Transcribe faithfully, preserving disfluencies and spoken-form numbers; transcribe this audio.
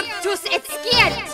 up, juice, it's scared.